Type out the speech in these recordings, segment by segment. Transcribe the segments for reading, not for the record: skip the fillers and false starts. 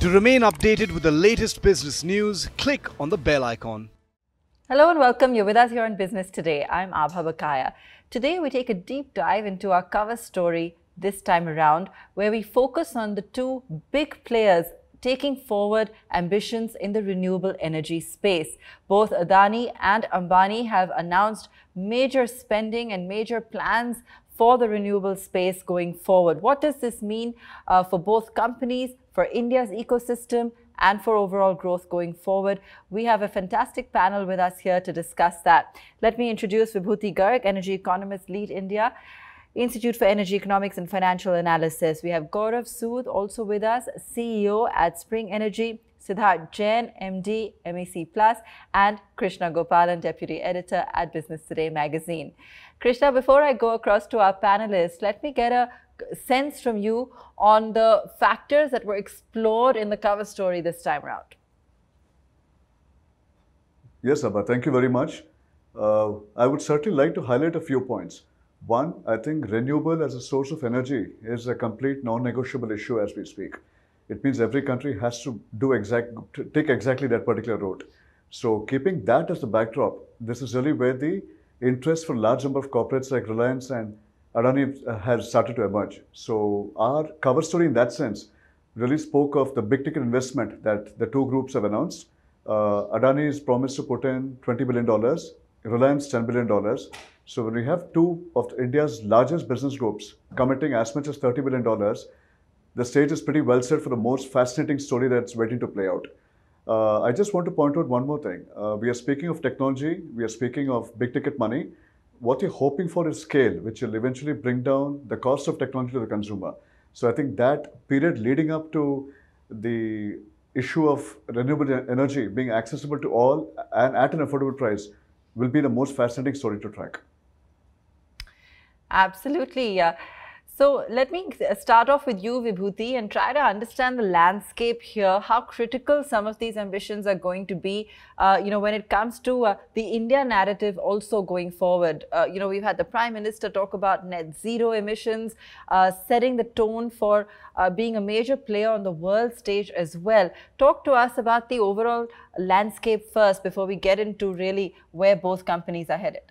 To remain updated with the latest business news, click on the bell icon. Hello and welcome. You're with us here on Business Today. I'm Abha Bakaya. Today we take a deep dive into our cover story this time around, where we focus on the two big players taking forward ambitions in the renewable energy space. Both Adani and Ambani have announced major spending and major plans for the renewable space going forward. What does this mean for both companies, for India's ecosystem, and for overall growth going forward? We have a fantastic panel with us here to discuss that. Let me introduce Vibhuti Garg, Energy Economist, Lead India, Institute for Energy Economics and Financial Analysis. We have Gaurav Sood also with us, CEO at Spring Energy, Siddharth Jain, MD, MEC Plus, and Krishna Gopalan, Deputy Editor at Business Today magazine. Krishna, before I go across to our panelists, let me get a sense from you on the factors that were explored in the cover story this time around. Yes, Abha, thank you very much. I would certainly like to highlight a few points. One, I think renewable as a source of energy is a complete non-negotiable issue as we speak. It means every country has to take exactly that particular route. So keeping that as the backdrop, this is really where the interest for a large number of corporates like Reliance and Adani has started to emerge. So our cover story in that sense really spoke of the big ticket investment that the two groups have announced. Adani is promised to put in $20 billion, Reliance $10 billion. So when we have two of India's largest business groups committing as much as $30 billion, the stage is pretty well set for the most fascinating story that's waiting to play out. I just want to point out one more thing. We are speaking of technology, we are speaking of big ticket money. What you're hoping for is scale, which will eventually bring down the cost of technology to the consumer. So I think that period leading up to the issue of renewable energy being accessible to all and at an affordable price will be the most fascinating story to track. Absolutely, yeah. So let me start off with you, Vibhuti, and try to understand the landscape here, how critical some of these ambitions are going to be, when it comes to the India narrative also going forward. We've had the Prime Minister talk about net zero emissions, setting the tone for being a major player on the world stage as well. Talk to us about the overall landscape first before we get into really where both companies are headed.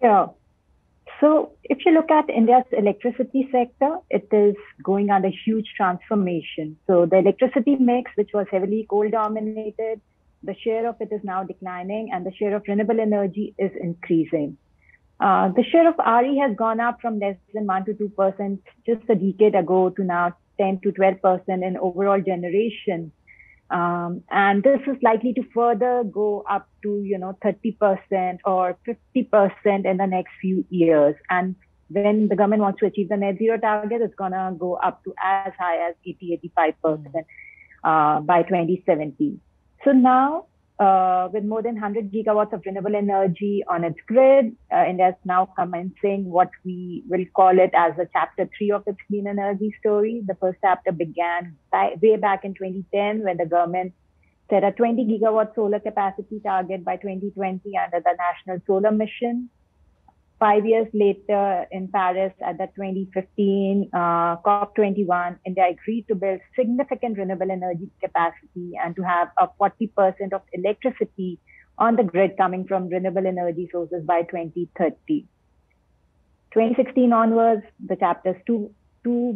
Sure. So if you look at India's electricity sector, it is going under huge transformation. So the electricity mix, which was heavily coal dominated, the share of it is now declining and the share of renewable energy is increasing. The share of RE has gone up from less than 1 to 2% just a decade ago to now 10 to 12% in overall generation. And this is likely to further go up to, 30% or 50% in the next few years. And when the government wants to achieve the net zero target, it's going to go up to as high as 80-85% by 2070. So now, with more than 100 gigawatts of renewable energy on its grid, India is now commencing what we will call it as a Chapter 3 of its clean energy story. The first chapter began way back in 2010 when the government set a 20 gigawatt solar capacity target by 2020 under the National Solar Mission. 5 years later in Paris at the 2015 COP21, India agreed to build significant renewable energy capacity and to have a 40% of electricity on the grid coming from renewable energy sources by 2030. 2016 onwards, the chapters two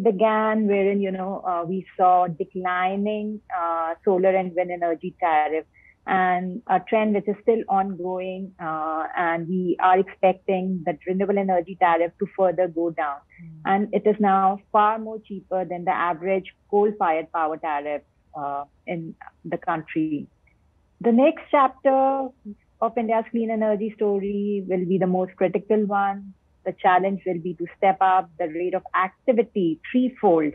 began, wherein, we saw declining solar and wind energy tariffs, and a trend which is still ongoing, and we are expecting that renewable energy tariff to further go down. And it is now far more cheaper than the average coal-fired power tariff in the country. The next chapter of India's clean energy story will be the most critical one. The challenge will be to step up the rate of activity threefold,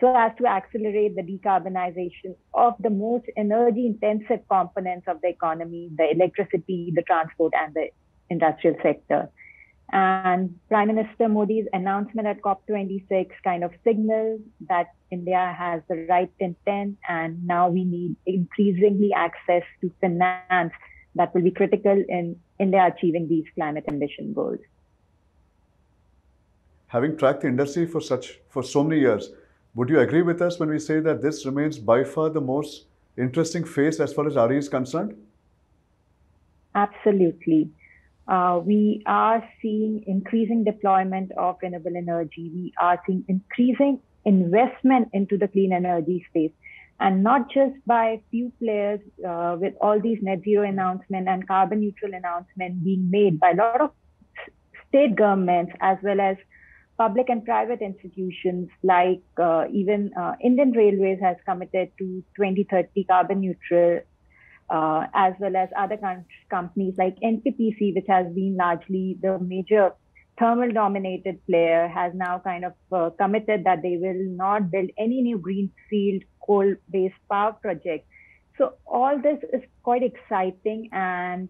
so as to accelerate the decarbonization of the most energy-intensive components of the economy, the electricity, the transport, and the industrial sector. And Prime Minister Modi's announcement at COP26 kind of signals that India has the right intent, and now we need increasingly access to finance that will be critical in India achieving these climate ambition goals. Having tracked the industry for so many years, Would you agree with us when we say that this remains by far the most interesting phase as far as RE is concerned? Absolutely. We are seeing increasing deployment of renewable energy. We are seeing increasing investment into the clean energy space. And not just by few players with all these net zero announcements and carbon neutral announcements being made by a lot of state governments as well as public and private institutions, like even Indian Railways has committed to 2030 carbon neutral, as well as other companies like NTPC, which has been largely the major thermal dominated player, has now kind of committed that they will not build any new greenfield coal-based power projects. So all this is quite exciting, and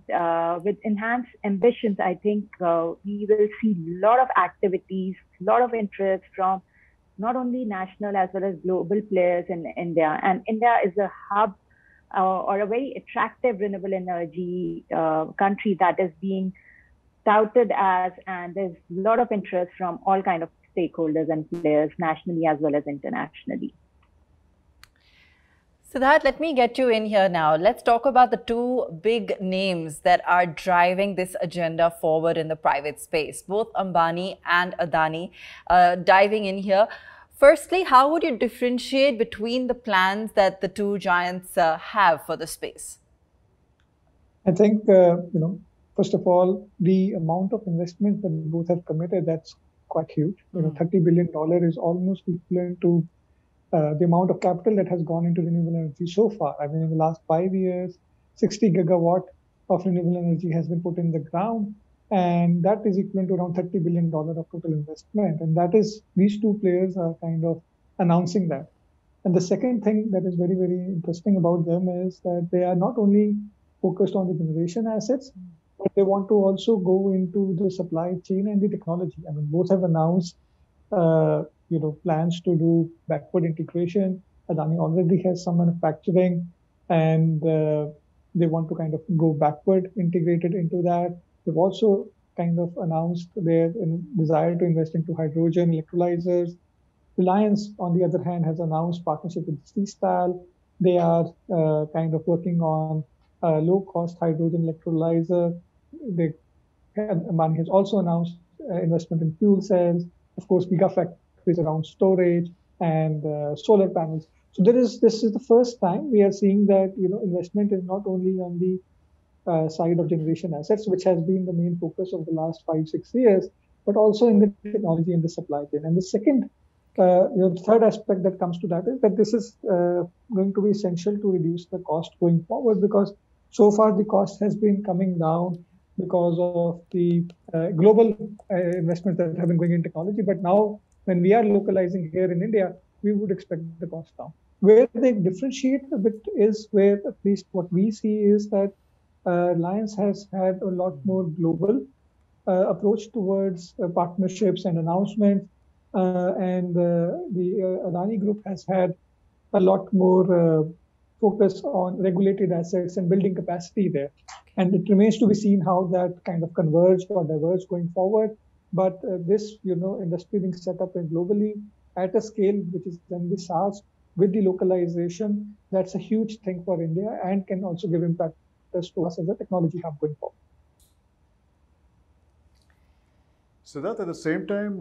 with enhanced ambitions, I think we will see a lot of activities, a lot of interest from not only national as well as global players in India. And India is a hub or a very attractive renewable energy country that is being touted as, and there's a lot of interest from all kinds of stakeholders and players nationally as well as internationally. Siddharth, let me get you in here now. Let's talk about the two big names that are driving this agenda forward in the private space, both Ambani and Adani. Diving in here, firstly, how would you differentiate between the plans that the two giants have for the space? I think, first of all, the amount of investment that both have committed, that's quite huge. $30 billion is almost equivalent to the amount of capital that has gone into renewable energy so far. I mean, in the last 5 years, 60 gigawatt of renewable energy has been put in the ground, and that is equivalent to around $30 billion of total investment. And that is, these two players are kind of announcing that. And the second thing that is very, very interesting about them is that they are not only focused on the generation assets, but they want to also go into the supply chain and the technology. I mean, both have announced plans to do backward integration. Adani already has some manufacturing, and they want to kind of go backward integrated into that. They've also kind of announced their desire to invest into hydrogen electrolyzers. Reliance, on the other hand, has announced partnership with C-Style. They are kind of working on a low-cost hydrogen electrolyzer. Adani has also announced investment in fuel cells. Of course, gigafactories around storage and solar panels. So this is the first time we are seeing that investment is not only on the side of generation assets, which has been the main focus of the last 5-6 years, but also in the technology and the supply chain. And the second, the third aspect that comes to that is that this is going to be essential to reduce the cost going forward, because so far the cost has been coming down because of the global investments that have been going in technology, but now, when we are localizing here in India, we would expect the cost down. Where they differentiate a bit is where, at least what we see, is that Reliance has had a lot more global approach towards partnerships and announcements, and the Adani group has had a lot more focus on regulated assets and building capacity there. And it remains to be seen how that kind of converge or diverge going forward. But this, industry being set up globally at a scale which is then the SaaS with the localization, that's a huge thing for India and can also give impact to us as a technology hub going forward. So that at the same time,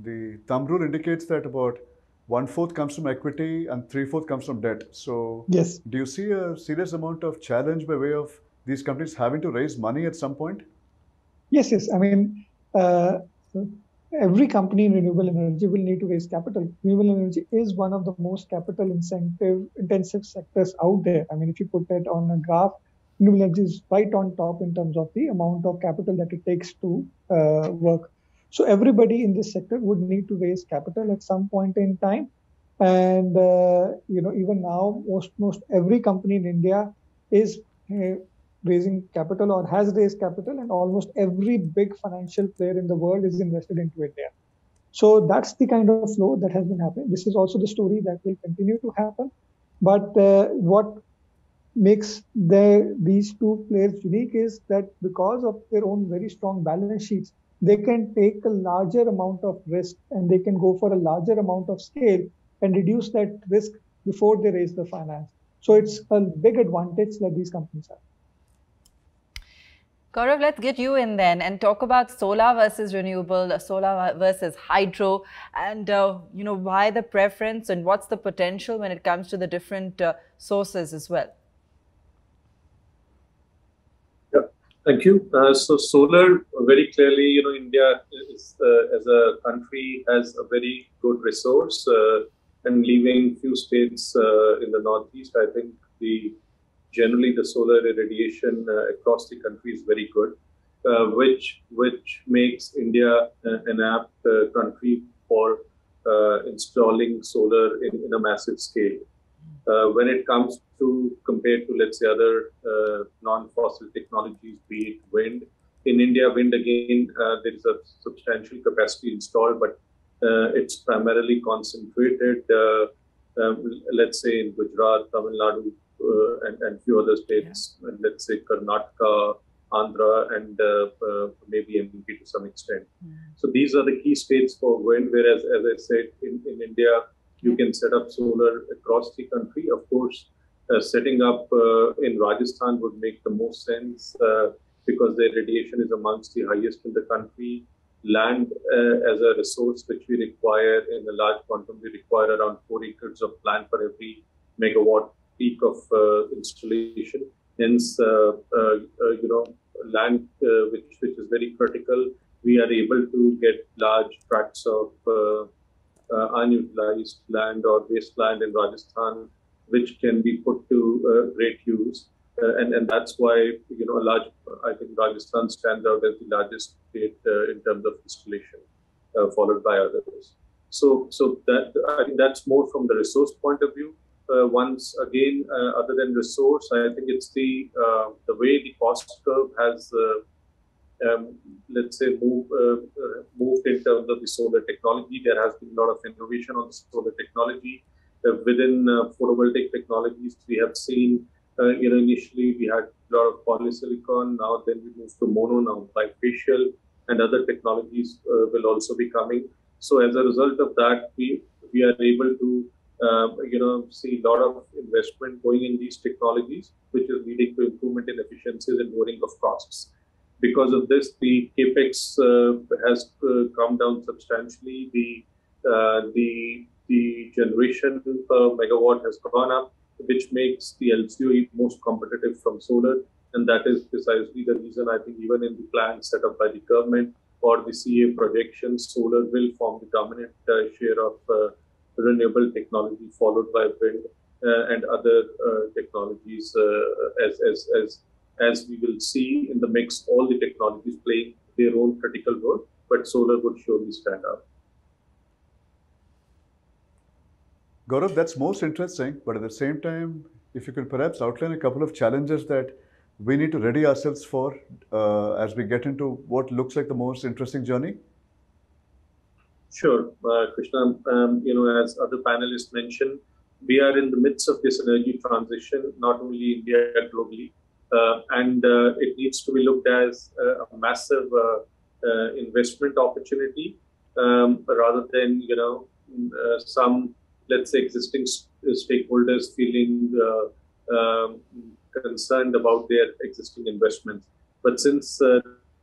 the thumb rule indicates that about 1/4 comes from equity and 3/4 comes from debt. So yes. Do you see a serious amount of challenge by way of these companies having to raise money at some point? Yes. I mean, every company in renewable energy will need to raise capital. Renewable energy is one of the most capital intensive sectors out there. I mean, if you put that on a graph, renewable energy is right on top in terms of the amount of capital that it takes to work. So everybody in this sector would need to raise capital at some point in time. And, even now, most every company in India is raising capital or has raised capital, and almost every big financial player in the world is invested into India. So that's the kind of flow that has been happening. This is also the story that will continue to happen. But what makes these two players unique is that because of their own very strong balance sheets, they can take a larger amount of risk and they can go for a larger amount of scale and reduce that risk before they raise the finance. So it's a big advantage that these companies have. Gaurav, let's get you in then and talk about solar versus renewable, solar versus hydro, and you know, why the preference and what's the potential when it comes to the different sources as well. Yeah, thank you. So solar, very clearly, you know, India is, as a country, has a very good resource, and leaving few states in the northeast, I think the generally the solar irradiation across the country is very good, which makes India an apt country for installing solar in a massive scale. When it comes to, compared to, let's say, other non-fossil technologies, be it wind. In India, wind, again, there is a substantial capacity installed, but it's primarily concentrated, let's say, in Gujarat, Tamil Nadu, and few other states, yeah. And let's say Karnataka, Andhra, and maybe MVP to some extent. Yeah. So these are the key states for wind, whereas, as I said, in India, you can set up solar across the country. Of course, setting up in Rajasthan would make the most sense because the radiation is amongst the highest in the country. Land as a resource, which we require in a large quantum, we require around 4 acres of land for every megawatt peak of installation. Hence, you know, land which is very critical. We are able to get large tracts of unutilized land or wasteland in Rajasthan, which can be put to great use, and that's why, you know, I think Rajasthan stands out as the largest state in terms of installation, followed by others. So that, I think that's more from the resource point of view. Once again, other than resource, I think it's the way the cost curve has, let's say, moved in terms of the solar technology. There has been a lot of innovation on solar technology. Within photovoltaic technologies, we have seen, you know, initially we had a lot of polysilicon. Now then we moved to mono, now bifacial, and other technologies will also be coming. So as a result of that, we are able to you know, see a lot of investment going in these technologies, which is leading to improvement in efficiencies and lowering of costs. Because of this, the capex has come down substantially. The generation per megawatt has gone up, which makes the LCOE most competitive from solar, and that is precisely the reason I think even in the plan set up by the government or the CEA projections, solar will form the dominant share of renewable technology, followed by wind and other technologies, as we will see in the mix, all the technologies playing their own critical role, but solar would surely stand out. Gaurav, that's most interesting, but at the same time, if you can perhaps outline a couple of challenges that we need to ready ourselves for as we get into what looks like the most interesting journey. Sure, Krishna, you know, as other panelists mentioned, we are in the midst of this energy transition, not only in India, globally, and it needs to be looked at as a massive investment opportunity, rather than, you know, some, let's say, existing stakeholders feeling concerned about their existing investments. But since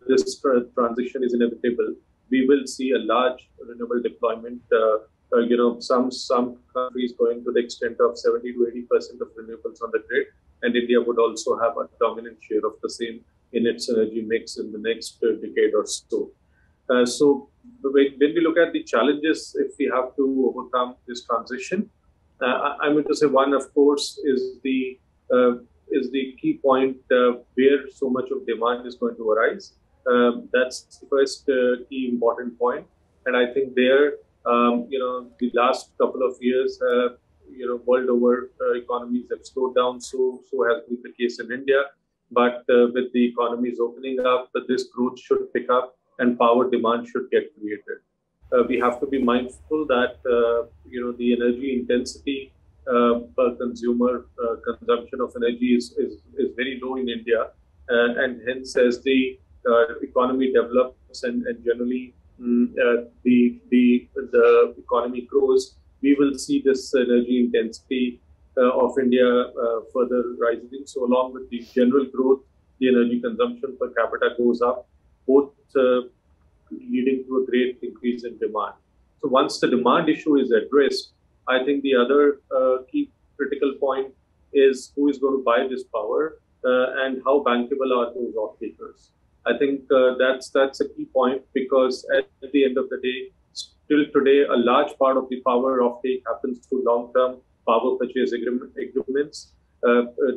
this transition is inevitable, we will see a large renewable deployment. You know, some countries going to the extent of 70 to 80% of renewables on the grid, and India would also have a dominant share of the same in its energy mix in the next decade or so. So when we look at the challenges, if we have to overcome this transition, I'm going to say one, of course, is the key point where so much of demand is going to arise. That's the first key important point, and I think there, you know, the last couple of years, you know, world over, economies have slowed down. So has been the case in India, but with the economies opening up, this growth should pick up, and power demand should get created. We have to be mindful that you know, the energy intensity per consumer consumption of energy is very low in India, and hence as the economy develops and generally the economy grows, we will see this energy intensity of India further rising. So along with the general growth, the energy consumption per capita goes up, both leading to a great increase in demand. So once the demand issue is addressed, I think the other key critical point is who is going to buy this power and how bankable are those off-takers. I think that's a key point, because at the end of the day, still today, a large part of the power offtake happens through long-term power purchase agreements.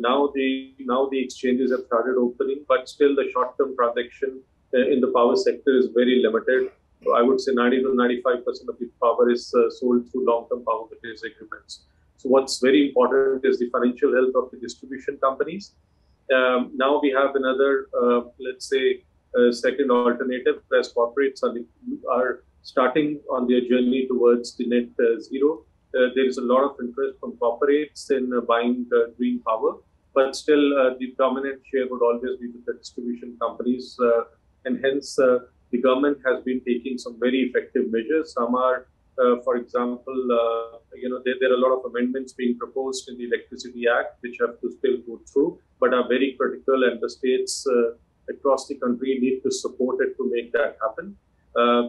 Now the exchanges have started opening, but still the short-term transaction in the power sector is very limited. So I would say 90 to 95% of the power is sold through long-term power purchase agreements. So what's very important is the financial health of the distribution companies. Now we have another, let's say, second alternative, as corporates are starting on their journey towards the net zero. There is a lot of interest from corporates in buying green power, but still the dominant share would always be with the distribution companies, and hence the government has been taking some very effective measures. Some are, for example, there are a lot of amendments being proposed in the Electricity Act, which have to still go through, but are very critical, and the states across the country need to support it to make that happen.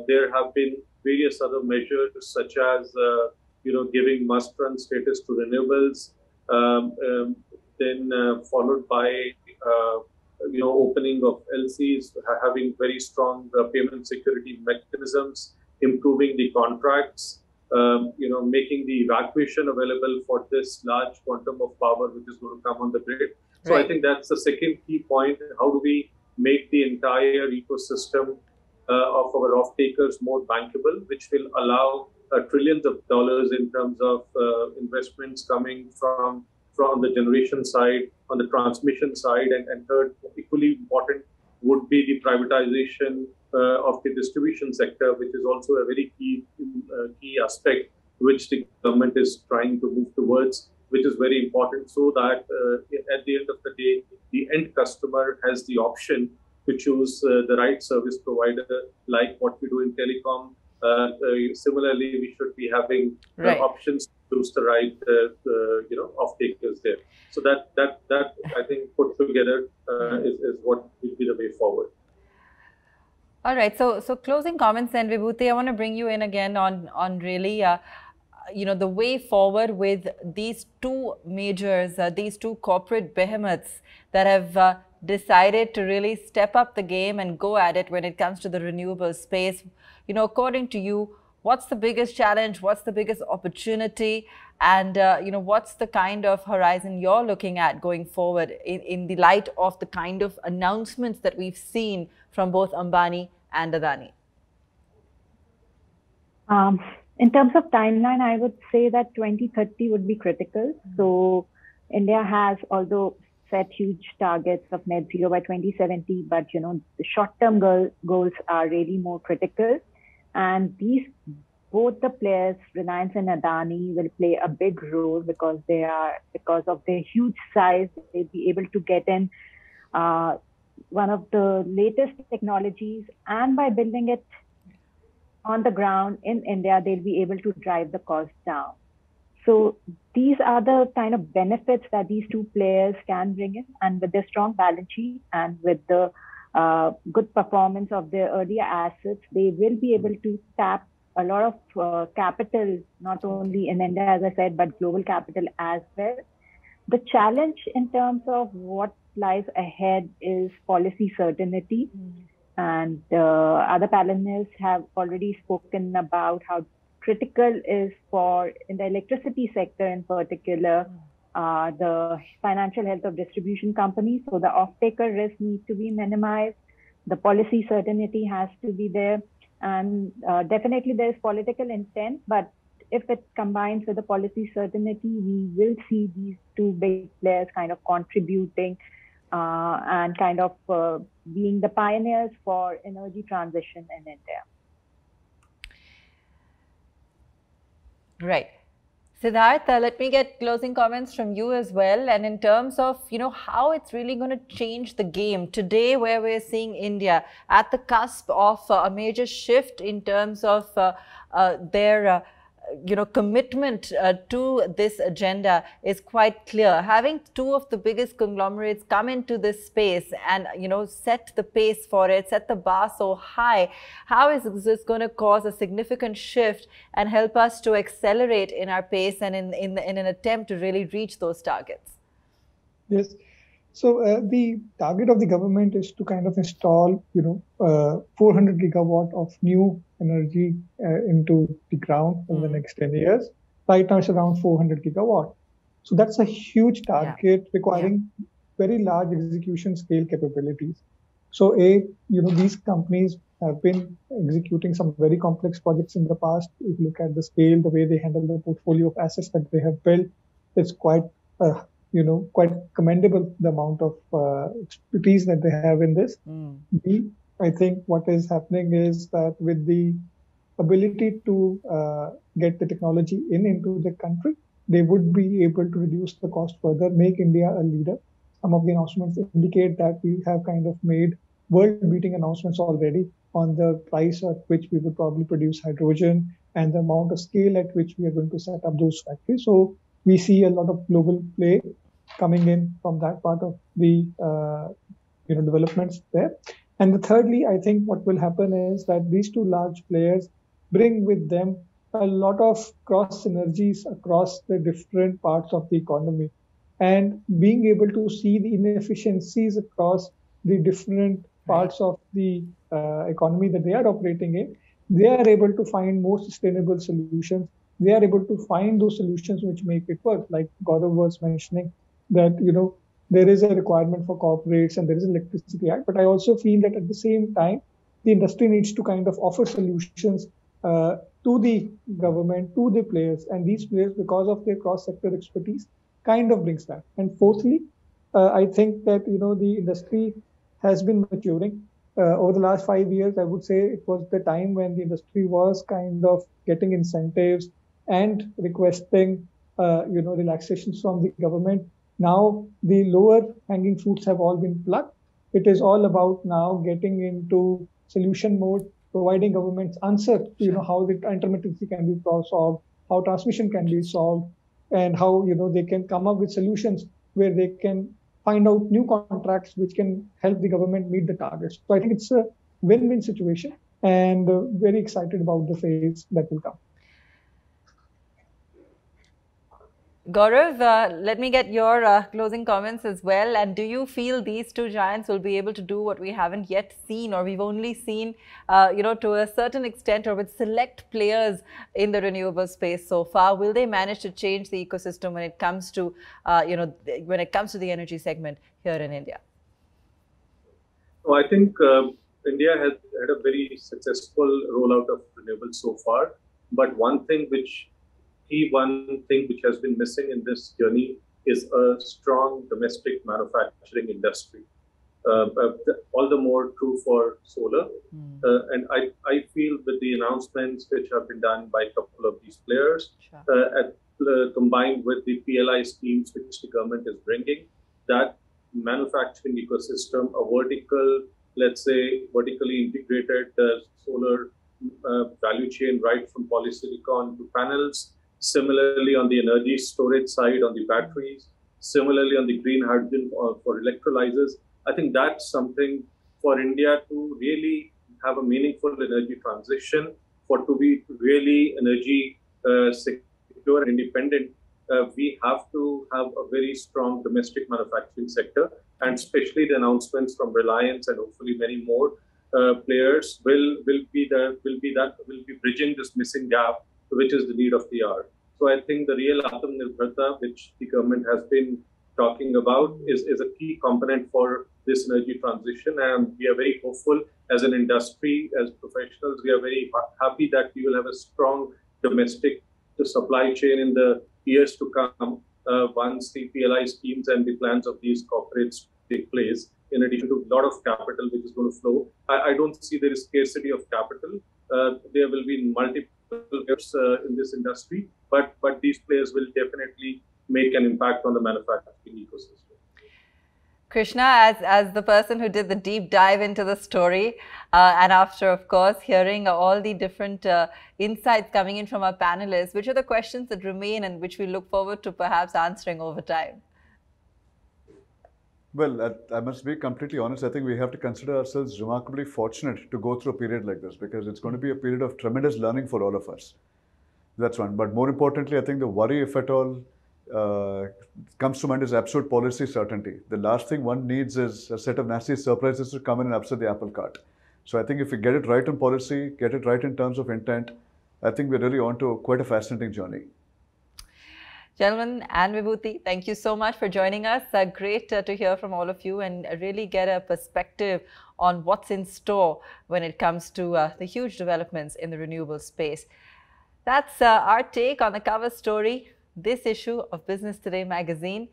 There have been various other measures, such as, giving must-run status to renewables, then followed by, opening of LCs, having very strong payment security mechanisms, improving the contracts, making the evacuation available for this large quantum of power which is going to come on the grid. So right. I think that's the second key point. How do we make the entire ecosystem of our off-takers more bankable, which will allow trillions of dollars in terms of investments coming from the generation side, on the transmission side, and third, equally important, would be the privatization of the distribution sector, which is also a very key aspect which the government is trying to move towards, which is very important, so that at the end of the day, the end customer has the option to choose the right service provider, like what we do in telecom. Similarly, we should be having options to choose the right, off-takers there. So that I think put together is what will be the way forward. All right. So closing comments then, Vibhuti, I want to bring you in again on really, the way forward with these two majors, these two corporate behemoths that have decided to really step up the game and go at it when it comes to the renewable space. According to you, what's the biggest challenge? What's the biggest opportunity? And, what's the kind of horizon you're looking at going forward in the light of the kind of announcements that we've seen from both Ambani and Adani? In terms of timeline, I would say that 2030 would be critical. So India has, although set huge targets of net zero by 2070, but the short-term goals are really more critical, and both the players, Reliance and Adani, will play a big role because because of their huge size, they'll be able to get in one of the latest technologies, and by building it on the ground in India, they'll be able to drive the cost down. So these are the kind of benefits that these two players can bring in, and with their strong balance sheet and with the good performance of their earlier assets, they will be able to tap a lot of capital, not only in India, as I said, but global capital as well. The challenge in terms of what lies ahead is policy certainty. And other panelists have already spoken about how critical is for, in the electricity sector in particular, the financial health of distribution companies. So the off-taker risk needs to be minimized. The policy certainty has to be there. And definitely there is political intent, but if it combines with the policy certainty, we will see these two big players kind of contributing and kind of being the pioneers for energy transition in India. Right. Siddharth, let me get closing comments from you as well. And in terms of, how it's really going to change the game today, where we're seeing India at the cusp of a major shift in terms of their commitment to this agenda is quite clear. Having two of the biggest conglomerates come into this space and, set the pace for it, set the bar so high, how is this going to cause a significant shift and help us to accelerate in our pace and in an attempt to really reach those targets? Yes. So the target of the government is to kind of install, 400 gigawatt of new energy into the ground in the next 10 years. Right now it's around 400 gigawatt. So that's a huge target requiring very large execution scale capabilities. So these companies have been executing some very complex projects in the past. If you look at the scale, the way they handle the portfolio of assets that they have built, it's quite quite commendable, the amount of expertise that they have in this. I think what is happening is that with the ability to get the technology into the country, they would be able to reduce the cost further, make India a leader. Some of the announcements indicate that we have kind of made world-beating announcements already on the price at which we would probably produce hydrogen and the amount of scale at which we are going to set up those factories. So we see a lot of global play coming in from that part of the developments there. And thirdly, I think what will happen is that these two large players bring with them a lot of cross synergies across the different parts of the economy. And being able to see the inefficiencies across the different parts of the economy that they are operating in, they are able to find more sustainable solutions. They are able to find those solutions which make it work. Like Gaurav was mentioning that, there is a requirement for corporates and there is an Electricity Act. But I also feel that at the same time, the industry needs to kind of offer solutions to the government, to the players. And these players, because of their cross-sector expertise, kind of brings that. And fourthly, I think that, the industry has been maturing. Over the last 5 years, I would say it was the time when the industry was kind of getting incentives and requesting, relaxations from the government. Now, the lower hanging fruits have all been plucked. It is all about now getting into solution mode, providing governments answer to, how the intermittency can be solved, how transmission can be solved, and how, they can come up with solutions where they can find out new contracts which can help the government meet the targets. So I think it's a win-win situation, and very excited about the phase that will come. Gaurav, let me get your closing comments as well. And do you feel these two giants will be able to do what we haven't yet seen, or we've only seen, to a certain extent, or with select players in the renewable space so far? Will they manage to change the ecosystem when it comes to, when it comes to the energy segment here in India? Well, I think India has had a very successful rollout of renewables so far. But one thing which has been missing in this journey is a strong domestic manufacturing industry. All the more true for solar. And I feel with the announcements which have been done by a couple of these players, combined with the PLI schemes which the government is bringing, that manufacturing ecosystem, a vertical, let's say, vertically integrated solar value chain, right from polysilicon to panels. Similarly, on the energy storage side, on the batteries, similarly on the green hydrogen for electrolyzers, I think that's something for India to really have a meaningful energy transition, for to be really energy secure and independent. We have to have a very strong domestic manufacturing sector, and especially the announcements from Reliance and hopefully many more players will be bridging this missing gap, which is the need of the hour. So I think the real Atmanirbharta, which the government has been talking about, is a key component for this energy transition. And we are very hopeful as an industry, as professionals, we are very happy that we will have a strong domestic supply chain in the years to come, once the PLI schemes and the plans of these corporates take place, in addition to a lot of capital which is going to flow. I don't see there is scarcity of capital. There will be multiple players in this industry, but these players will definitely make an impact on the manufacturing ecosystem. Krishna, as the person who did the deep dive into the story, and after, of course, hearing all the different insights coming in from our panelists, which are the questions that remain and which we look forward to perhaps answering over time? Well, I must be completely honest. I think we have to consider ourselves remarkably fortunate to go through a period like this, because it's going to be a period of tremendous learning for all of us. That's one. But more importantly, I think the worry, if at all, comes to mind is absolute policy certainty. The last thing one needs is a set of nasty surprises to come in and upset the apple cart. So I think if we get it right on policy, get it right in terms of intent, I think we're really on to quite a fascinating journey. Gentlemen and Vibhuti, thank you so much for joining us. Great to hear from all of you and really get a perspective on what's in store when it comes to the huge developments in the renewable space. That's our take on the cover story, this issue of Business Today magazine.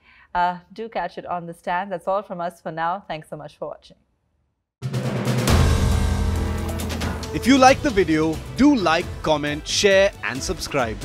Do catch it on the stand. That's all from us for now. Thanks so much for watching. If you like the video, do like, comment, share and subscribe.